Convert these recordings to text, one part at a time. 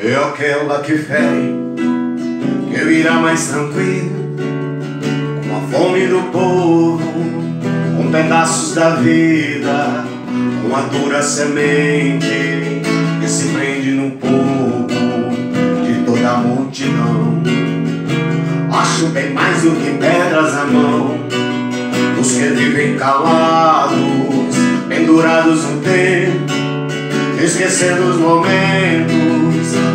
É aquela que fere, que virá mais tranquila, com a fome do povo, com pedaços da vida, com a dura semente que se prende no povo de toda a multidão. Acho bem mais do que pedras à mão os que vivem calados, pendurados no tempo, esquecendo os momentos,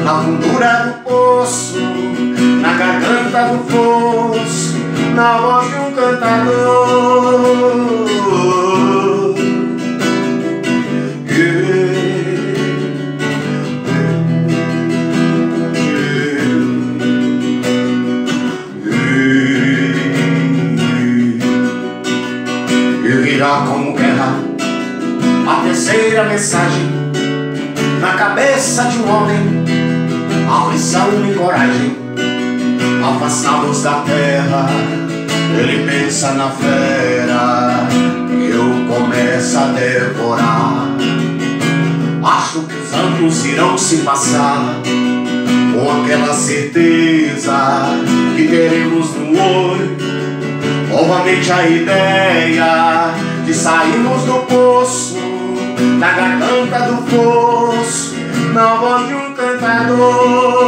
na fundura do poço, na garganta do fosso, na voz de um cantador. E virá como guerra a terceira mensagem na cabeça de um homem, aflição e coragem, afastá-los da terra. Ele pensa na fera e eu começo a devorar. Acho que os anos irão se passar com aquela certeza que teremos no olho novamente a ideia de sairmos do poço, na garganta do fosso, na voz de um cantador.